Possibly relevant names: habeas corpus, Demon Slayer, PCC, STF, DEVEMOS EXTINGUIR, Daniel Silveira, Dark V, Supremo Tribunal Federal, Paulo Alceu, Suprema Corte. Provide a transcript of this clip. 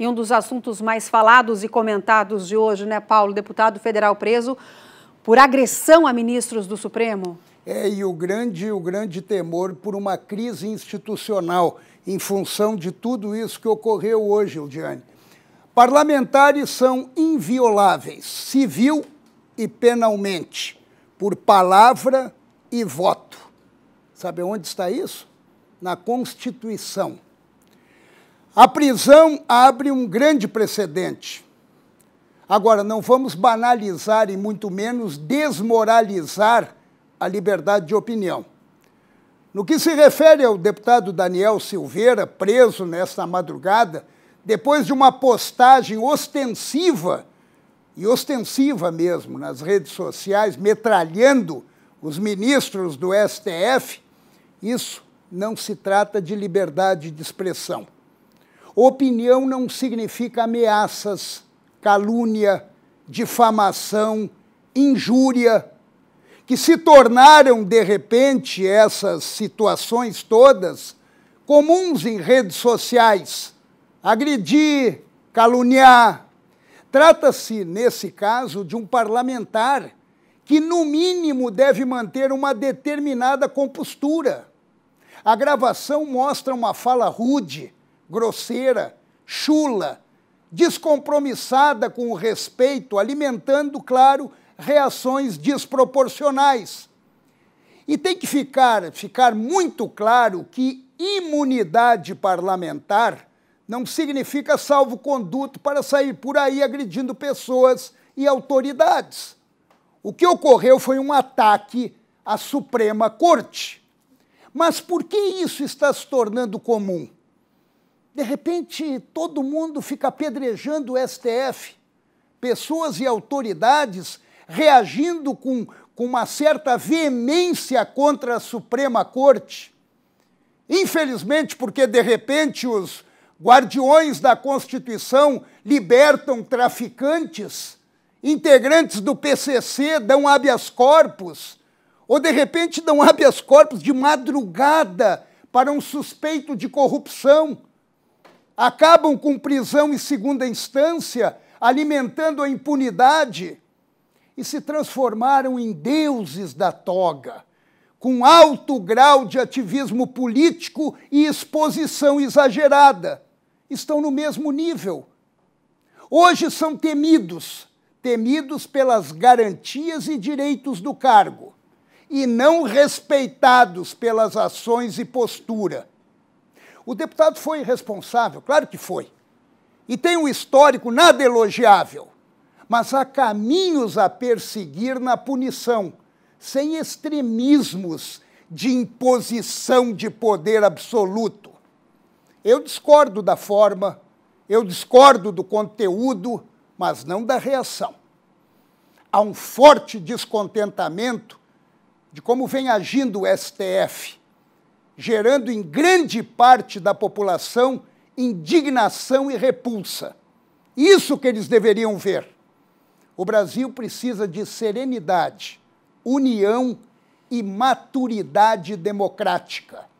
E um dos assuntos mais falados e comentados de hoje, né, Paulo? Deputado federal preso por agressão a ministros do Supremo. É, e o grande temor por uma crise institucional em função de tudo isso que ocorreu hoje, Eldiane. Parlamentares são invioláveis, civil e penalmente, por palavra e voto. Sabe onde está isso? Na Constituição. A prisão abre um grande precedente. Agora, não vamos banalizar e muito menos desmoralizar a liberdade de opinião. No que se refere ao deputado Daniel Silveira, preso nesta madrugada, depois de uma postagem ostensiva, e ostensiva mesmo, nas redes sociais, metralhando os ministros do STF, isso não se trata de liberdade de expressão. Opinião não significa ameaças, calúnia, difamação, injúria, que se tornaram, de repente, essas situações todas comuns em redes sociais. Agredir, caluniar. Trata-se, nesse caso, de um parlamentar que, no mínimo, deve manter uma determinada compostura. A gravação mostra uma fala rude, grosseira, chula, descompromissada com o respeito, alimentando, claro, reações desproporcionais. E tem que ficar muito claro que imunidade parlamentar não significa salvo-conduto para sair por aí agredindo pessoas e autoridades. O que ocorreu foi um ataque à Suprema Corte. Mas por que isso está se tornando comum? De repente, todo mundo fica apedrejando o STF. Pessoas e autoridades reagindo com uma certa veemência contra a Suprema Corte. Infelizmente, porque de repente os guardiões da Constituição libertam traficantes, integrantes do PCC dão habeas corpus, ou de repente dão habeas corpus de madrugada para um suspeito de corrupção, acabam com prisão em segunda instância, alimentando a impunidade, e se transformaram em deuses da toga, com alto grau de ativismo político e exposição exagerada. Estão no mesmo nível. Hoje são temidos pelas garantias e direitos do cargo, e não respeitados pelas ações e postura. O deputado foi responsável, claro que foi, e tem um histórico nada elogiável, mas há caminhos a perseguir na punição, sem extremismos de imposição de poder absoluto. Eu discordo da forma, eu discordo do conteúdo, mas não da reação. Há um forte descontentamento de como vem agindo o STF, gerando em grande parte da população indignação e repulsa. Isso que eles deveriam ver. O Brasil precisa de serenidade, união e maturidade democrática.